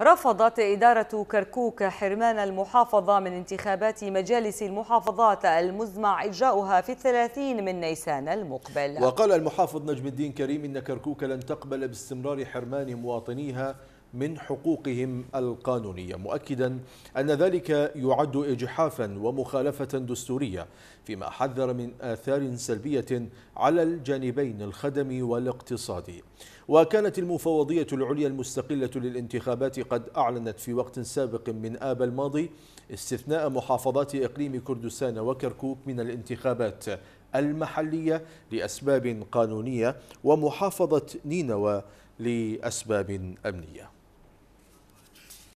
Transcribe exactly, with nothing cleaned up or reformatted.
رفضت إدارة كركوك حرمان المحافظة من انتخابات مجالس المحافظات المزمع إجراؤها في الثلاثين من نيسان المقبل. وقال المحافظ نجم الدين كريم إن كركوك لن تقبل باستمرار حرمان مواطنيها من حقوقهم القانونية، مؤكدا أن ذلك يعد إجحافا ومخالفة دستورية، فيما حذر من آثار سلبية على الجانبين الخدمي والاقتصادي. وكانت المفوضية العليا المستقلة للانتخابات قد أعلنت في وقت سابق من آب الماضي استثناء محافظات إقليم كردستان وكركوك من الانتخابات المحلية لأسباب قانونية، ومحافظة نينوى لأسباب أمنية.